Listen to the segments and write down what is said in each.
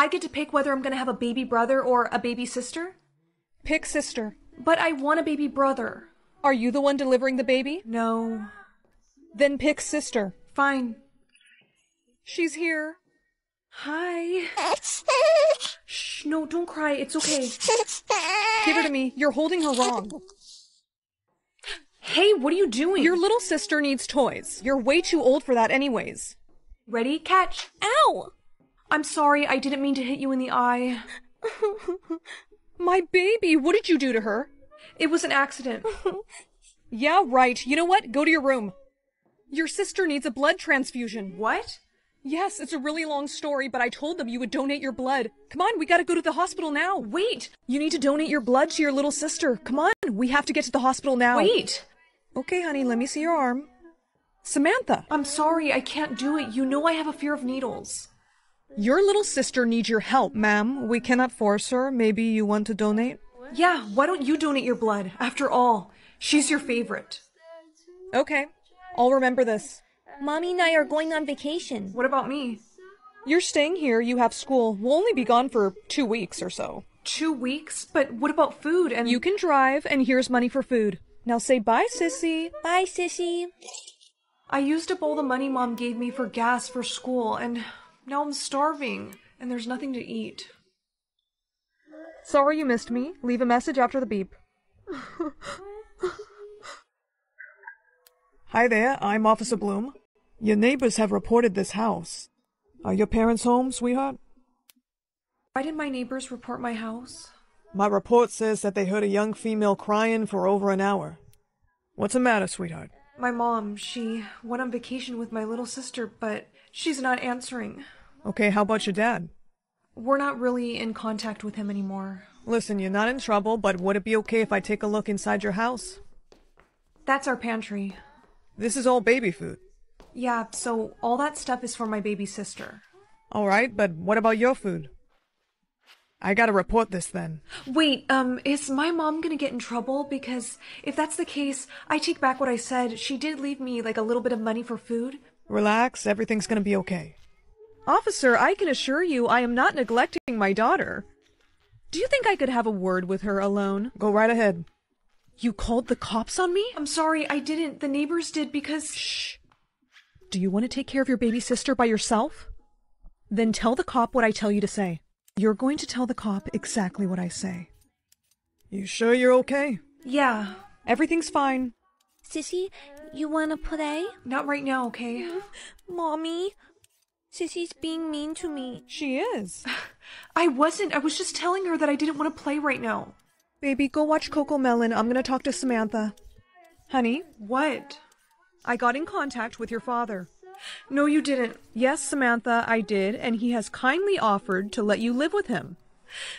I get to pick whether I'm going to have a baby brother or a baby sister? Pick sister. But I want a baby brother. Are you the one delivering the baby? No. Then pick sister. Fine. She's here. Hi. Shh, no, don't cry. It's okay. Give her to me. You're holding her wrong. Hey, what are you doing? Your little sister needs toys. You're way too old for that anyways. Ready? Catch. Ow! I'm sorry. I didn't mean to hit you in the eye. My baby. What did you do to her? It was an accident. Yeah, right. You know what? Go to your room. Your sister needs a blood transfusion. What? Yes, it's a really long story, but I told them you would donate your blood. Come on, we gotta go to the hospital now. Wait! You need to donate your blood to your little sister. Come on, we have to get to the hospital now. Wait! Okay, honey, let me see your arm. Samantha! I'm sorry, I can't do it. You know I have a fear of needles. Your little sister needs your help. Ma'am, we cannot force her. Maybe you want to donate? Yeah, why don't you donate your blood? After all, she's your favorite. Okay, I'll remember this. Mommy and I are going on vacation. What about me? You're staying here. You have school. We'll only be gone for 2 weeks or so. 2 weeks? But what about food and— You can drive, and here's money for food. Now say bye, sissy. Bye, sissy. I used up all the money Mom gave me for gas for school, and now I'm starving, and there's nothing to eat. Sorry you missed me. Leave a message after the beep. Hi there, I'm Officer Bloom. Your neighbors have reported this house. Are your parents home, sweetheart? Why did my neighbors report my house? My report says that they heard a young female crying for over an hour. What's the matter, sweetheart? My mom, she went on vacation with my little sister, but she's not answering. Okay, how about your dad? We're not really in contact with him anymore. Listen, you're not in trouble, but would it be okay if I take a look inside your house? That's our pantry. This is all baby food. Yeah, so all that stuff is for my baby sister. All right, but what about your food? I gotta report this then. Wait, is my mom gonna get in trouble? Because if that's the case, I take back what I said. She did leave me, like, a little bit of money for food. Relax, everything's gonna be okay. Officer, I can assure you I am not neglecting my daughter. Do you think I could have a word with her alone? Go right ahead. You called the cops on me? I'm sorry, I didn't. The neighbors did because— Shh. Do you want to take care of your baby sister by yourself? Then tell the cop what I tell you to say. You're going to tell the cop exactly what I say. You sure you're okay? Yeah. Everything's fine. Sissy, you want to play? Not right now, okay? Mommy? Sissy's being mean to me. She is. I wasn't. I was just telling her that I didn't want to play right now. Baby, go watch Coco Melon. I'm going to talk to Samantha. Honey? What? I got in contact with your father. No, you didn't. Yes, Samantha, I did, and he has kindly offered to let you live with him.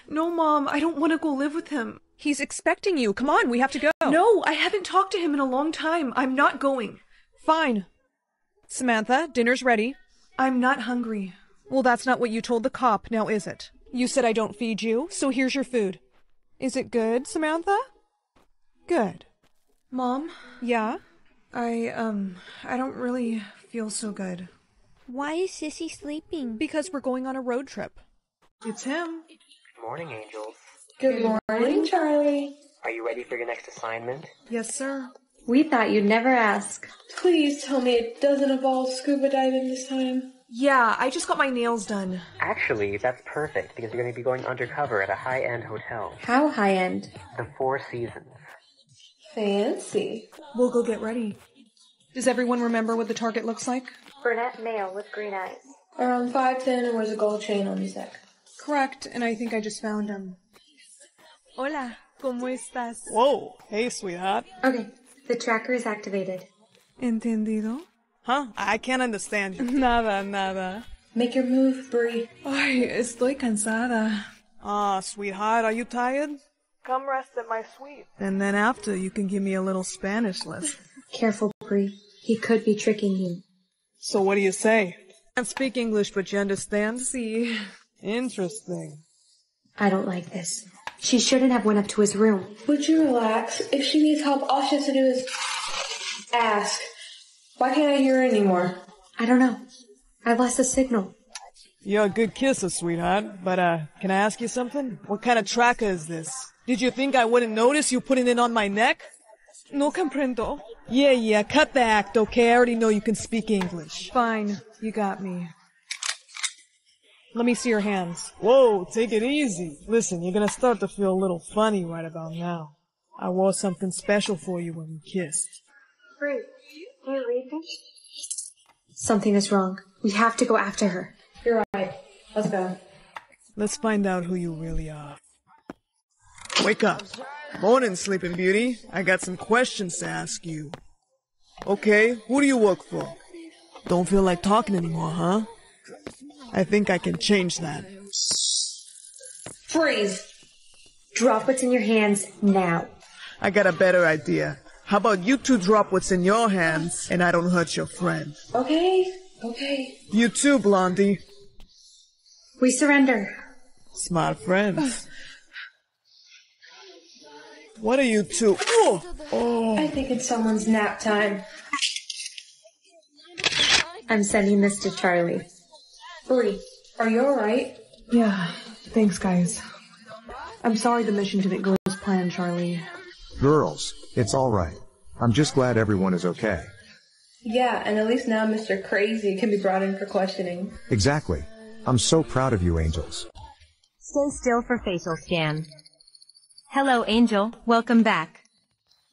No, Mom, I don't want to go live with him. He's expecting you. Come on, we have to go. No, I haven't talked to him in a long time. I'm not going. Fine. Samantha, dinner's ready. I'm not hungry. Well, that's not what you told the cop, now is it? You said I don't feed you, so here's your food. Is it good, Samantha? Good. Mom? Yeah? I don't really feel so good. Why is Sissy sleeping? Because we're going on a road trip. It's him. Good morning, Angels. Good morning, Charlie. Are you ready for your next assignment? Yes, sir. We thought you'd never ask. Please tell me it doesn't involve scuba diving this time. Yeah, I just got my nails done. Actually, that's perfect, because you're going to be going undercover at a high-end hotel. How high-end? The Four Seasons. Fancy. We'll go get ready. Does everyone remember what the target looks like? Brunette male with green eyes. Around 5'10", and wears a gold chain on his neck. Correct, and I think I just found him. Hola, ¿cómo estás? Whoa, hey, sweetheart. Okay. The tracker is activated. Entendido? Huh? I can't understand you. Nada. Make your move, Brie. Ay, estoy cansada. Ah, sweetheart, are you tired? Come rest at my suite. And then after, you can give me a little Spanish lesson. Careful, Brie. He could be tricking you. So what do you say? I can't speak English, but you understand? Sí. Interesting. I don't like this. She shouldn't have went up to his room. Would you relax? If she needs help, all she has to do is ask. Why can't I hear her anymore? I don't know. I lost the signal. You're a good kisser, sweetheart, but can I ask you something? What kind of tracker is this? Did you think I wouldn't notice you putting it on my neck? No comprendo. Yeah, cut the act, okay? I already know you can speak English. Fine, you got me. Let me see your hands. Whoa, take it easy. Listen, you're gonna start to feel a little funny right about now. I wore something special for you when we kissed. Ruth, are you leaving? Something is wrong. We have to go after her. You're right. Let's go. Let's find out who you really are. Wake up. Morning, Sleeping Beauty. I got some questions to ask you. Okay, who do you work for? Don't feel like talking anymore, huh? I think I can change that. Freeze! Drop what's in your hands now. I got a better idea. How about you two drop what's in your hands and I don't hurt your friend? Okay. You too, Blondie. We surrender. Smart friends. What are you two? Oh. I think it's someone's nap time. I'm sending this to Charlie. Bree, are you alright? Yeah, thanks guys. I'm sorry the mission didn't go as planned, Charlie. Girls, it's alright. I'm just glad everyone is okay. Yeah, and at least now Mr. Crazy can be brought in for questioning. Exactly. I'm so proud of you, Angels. Stay still for facial scan. Hello, Angel. Welcome back.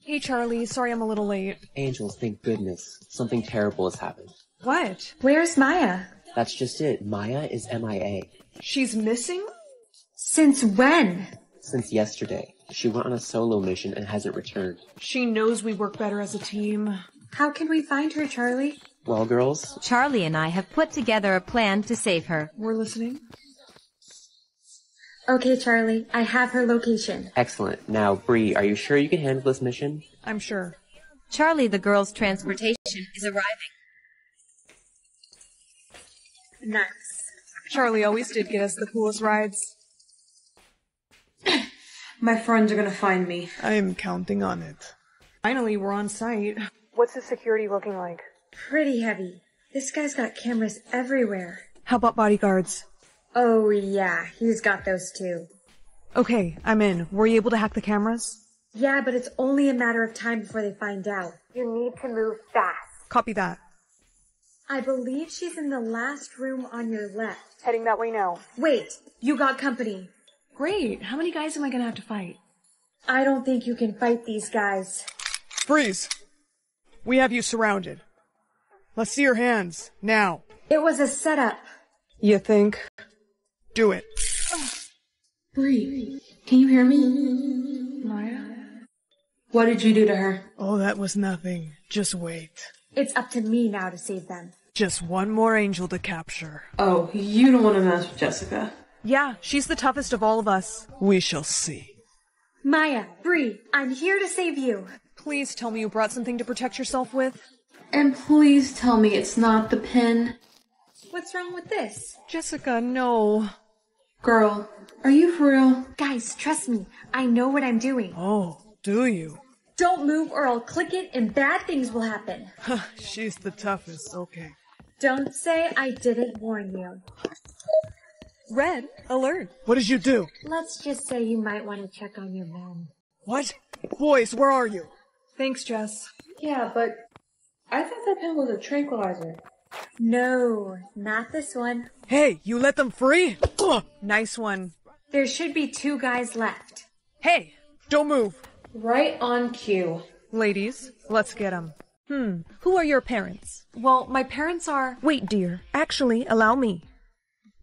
Hey, Charlie. Sorry I'm a little late. Angels, thank goodness. Something terrible has happened. What? Where's Maya? That's just it. Maya is MIA. She's missing? Since when? Since yesterday. She went on a solo mission and hasn't returned. She knows we work better as a team. How can we find her, Charlie? Well, girls, Charlie and I have put together a plan to save her. We're listening. Okay, Charlie, I have her location. Excellent. Now, Bree, are you sure you can handle this mission? I'm sure. Charlie, the girls' transportation is arriving. Nice. Charlie always did get us the coolest rides. My friends are gonna find me. I am counting on it. Finally, we're on site. What's the security looking like? Pretty heavy. This guy's got cameras everywhere. How about bodyguards? Oh, yeah. He's got those, too. Okay, I'm in. Were you able to hack the cameras? Yeah, but it's only a matter of time before they find out. You need to move fast. Copy that. I believe she's in the last room on your left. Heading that way now. Wait, you got company. Great. How many guys am I going to have to fight? I don't think you can fight these guys. Freeze! We have you surrounded. Let's see your hands. Now. It was a setup. You think? Do it. Bree, can you hear me? Maya? What did you do to her? Oh, that was nothing. Just wait. It's up to me now to save them. Just one more angel to capture. Oh, you don't want to mess with Jessica. Yeah, she's the toughest of all of us. We shall see. Maya, Bree, I'm here to save you. Please tell me you brought something to protect yourself with. And please tell me it's not the pin. What's wrong with this? Jessica, no. Girl, are you for real? Guys, trust me. I know what I'm doing. Oh, do you? Don't move or I'll click it and bad things will happen. She's the toughest, okay. Don't say I didn't warn you. Red alert. What did you do? Let's just say you might want to check on your mom. What? Boys, where are you? Thanks, Jess. Yeah, but I thought that pin was a tranquilizer. No, not this one. Hey, you let them free? Nice one. There should be two guys left. Hey, don't move. Right on cue. Ladies, let's get them. Who are your parents? Well, my parents are... Wait, dear. Actually, allow me.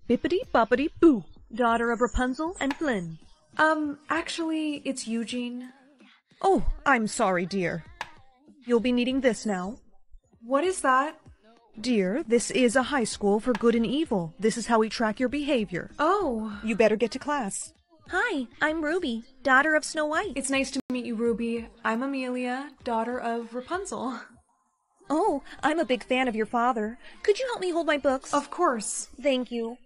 Bippity-boppity-boo. Daughter of Rapunzel and Flynn. Actually, it's Eugene. Oh, I'm sorry, dear. You'll be needing this now. What is that? Dear, this is a high school for good and evil. This is how we track your behavior. Oh. You better get to class. Hi, I'm Ruby, daughter of Snow White. It's nice to meet you, Ruby. I'm Amelia, daughter of Rapunzel. Oh, I'm a big fan of your father. Could you help me hold my books? Of course. Thank you.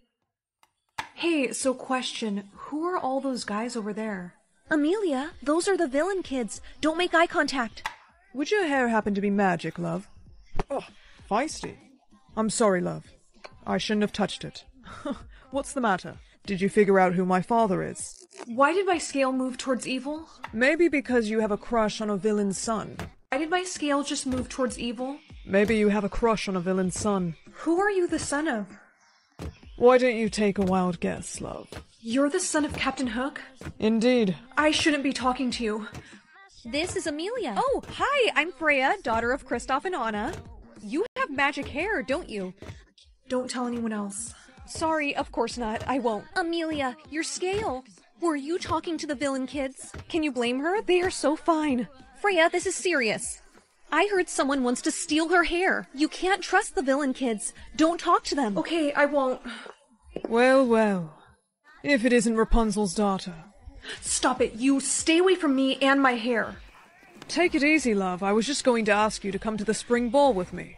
Hey, so question, who are all those guys over there? Amelia, those are the villain kids. Don't make eye contact. Would your hair happen to be magic, love? Oh. Feisty. I'm sorry, love. I shouldn't have touched it. What's the matter? Did you figure out who my father is? Why did my scale move towards evil? Maybe because you have a crush on a villain's son. Why did my scale just move towards evil? Maybe you have a crush on a villain's son. Who are you the son of? Why don't you take a wild guess, love? You're the son of Captain Hook? Indeed. I shouldn't be talking to you. This is Amelia. Oh, hi, I'm Freya, daughter of Kristoff and Anna. You have magic hair, don't you? Don't tell anyone else. Sorry, of course not. I won't. Amelia, your scale. Were you talking to the villain kids? Can you blame her? They are so fine. Freya, this is serious. I heard someone wants to steal her hair. You can't trust the villain kids. Don't talk to them. Okay, I won't. Well, well. If it isn't Rapunzel's daughter. Stop it. You stay away from me and my hair. Take it easy, love. I was just going to ask you to come to the spring ball with me.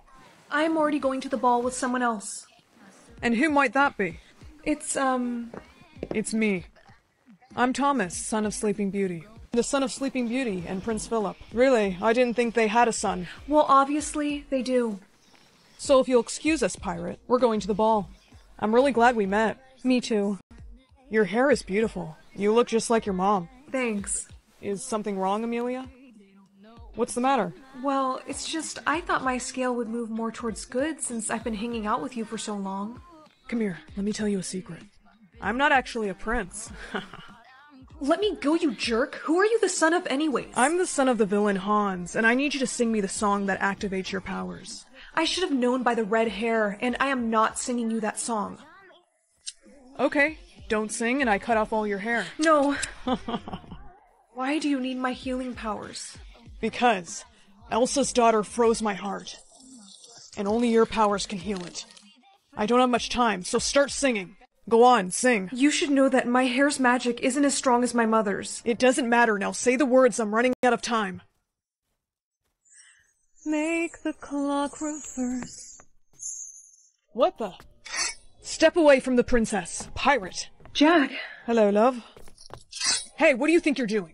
I'm already going to the ball with someone else. And who might that be? It's me. I'm Thomas, son of Sleeping Beauty. The son of Sleeping Beauty and Prince Philip. Really, I didn't think they had a son. Well, obviously, they do. So if you'll excuse us, pirate, we're going to the ball. I'm really glad we met. Me too. Your hair is beautiful. You look just like your mom. Thanks. Is something wrong, Amelia? What's the matter? Well, it's just I thought my scale would move more towards good since I've been hanging out with you for so long. Come here, let me tell you a secret. I'm not actually a prince. Let me go, you jerk! Who are you the son of anyways? I'm the son of the villain Hans, and I need you to sing me the song that activates your powers. I should have known by the red hair, and I am not singing you that song. Okay, don't sing and I cut off all your hair. No. Why do you need my healing powers? Because Elsa's daughter froze my heart, and only your powers can heal it. I don't have much time, so start singing. Go on, sing. You should know that my hair's magic isn't as strong as my mother's. It doesn't matter now. Say the words. I'm running out of time. Make the clock reverse. What the? Step away from the princess, pirate. Jack. Hello, love. Hey, what do you think you're doing?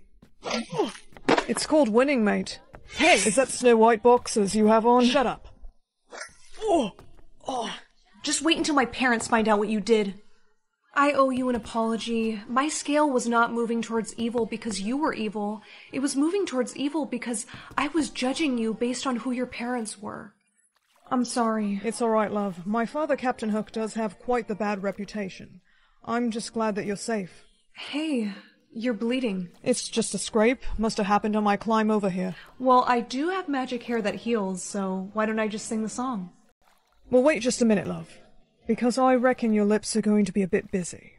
It's called winning, mate. Hey! Is that Snow White boxers you have on? Shut up. Oh! Oh! Just wait until my parents find out what you did. I owe you an apology. My scale was not moving towards evil because you were evil. It was moving towards evil because I was judging you based on who your parents were. I'm sorry. It's all right, love. My father, Captain Hook, does have quite the bad reputation. I'm just glad that you're safe. Hey... You're bleeding. It's just a scrape. Must have happened on my climb over here. Well, I do have magic hair that heals, so why don't I just sing the song? Well, wait just a minute, love. Because I reckon your lips are going to be a bit busy.